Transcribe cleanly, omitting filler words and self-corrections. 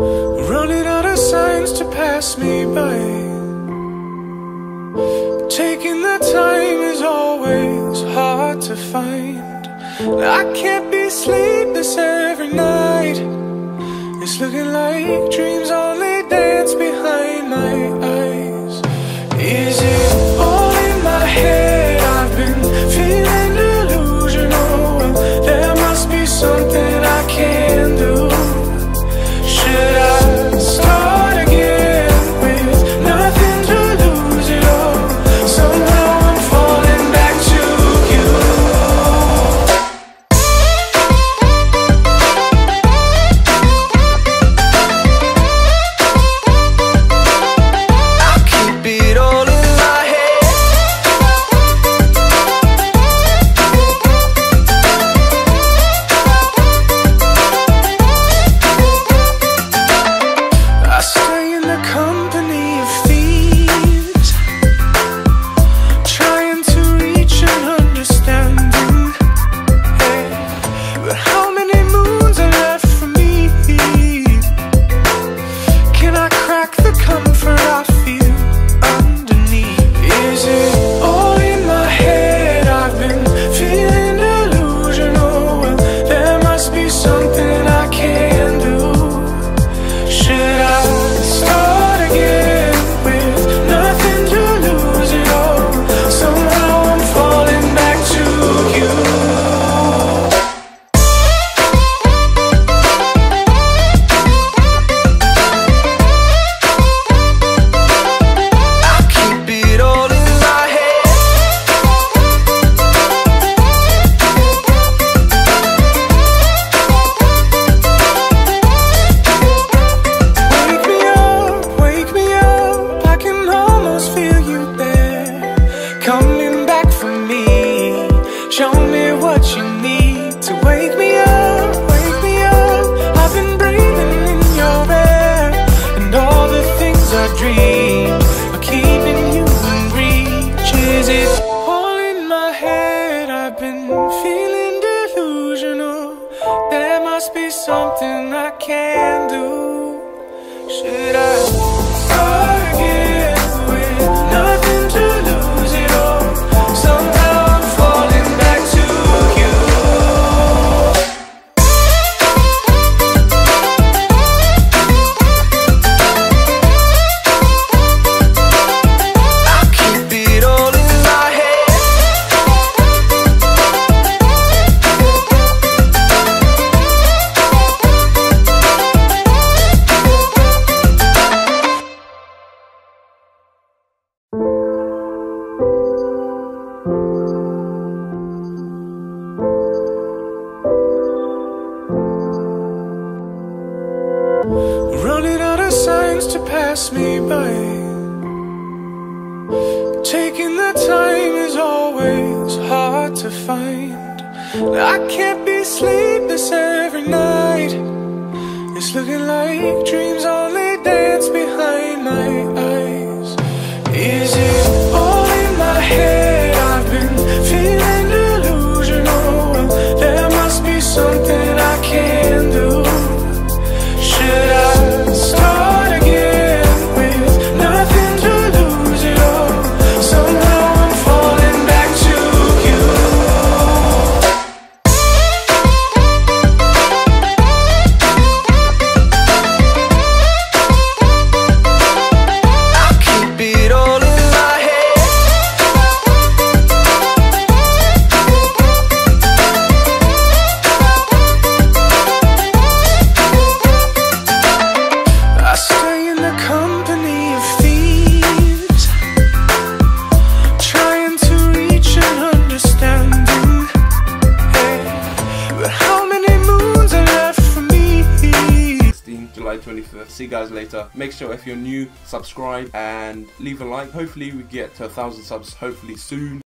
Running out of signs to pass me by. Taking the time is always hard to find. I can't be sleepless every night. It's looking like dreams only dance behind my eyes. Is it all in my head? I've been feeling delusional. Well, there must be something I can do. Should I start again with nothing to lose at all? Somehow I'm falling back to you. I keep it all in my head. I stay in the company of thieves, trying to reach an understanding. Hey, but how many moons are left for me? Can I crack the comfort I feel underneath? Is it all in my head? I've been feeling delusional. Well, there must be something I can do. Should I start again with nothing to lose at all? Somehow I'm falling back to you. I keep it all in my head. Wake me up, I can almost feel you there, coming back for me. Show me what you need to wake me up, wake me up. I've been breathing in your air, and all the things I dream are keeping you in reach. Is it all in my head? I've been feeling delusional. There must be something I can do. Should I start again with nothing to lose at all? Somehow I'm falling back to you. I keep it all in my head. Running out of signs to pass me by. Taking the time is always hard to find. I can't be sleepless every night. It's looking like dreams only dance behind my eyes. Is it all in my head? I've been feeling delusional. Well, there must be something I can do. Should I start again with nothing to lose at all? Somehow I'm falling back to you. I keep it all in my head. I stay in the company of thieves, trying to reach an understanding. Hey, but how many moons are left for me? July 25th. See you guys later. Make sure if you're new, subscribe and leave a like. Hopefully we get to 1,000 subs hopefully soon.